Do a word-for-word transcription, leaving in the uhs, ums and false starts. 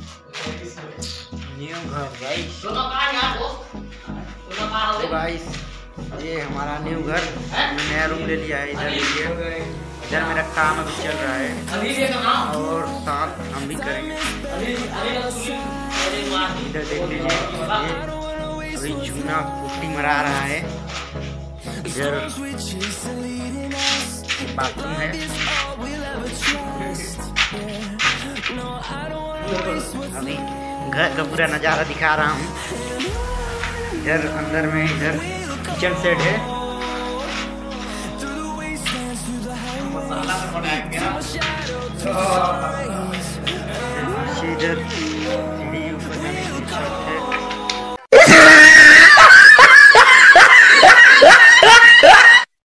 New घर guys. तो guys ये हमारा न्यू घर, नया रूम ले लिया है। इधर ये इधर मेरा काम अभी चल रहा है और साथ हम भी करेंगे। इधर देख लीजिए अभी चूना पुट्टी मरा रहा है। इधर बाथरूम है। अभी घर का पूरा नज़ारा दिखा रहा हूँ। इधर अंदर में इधर किचन सेट है। इधर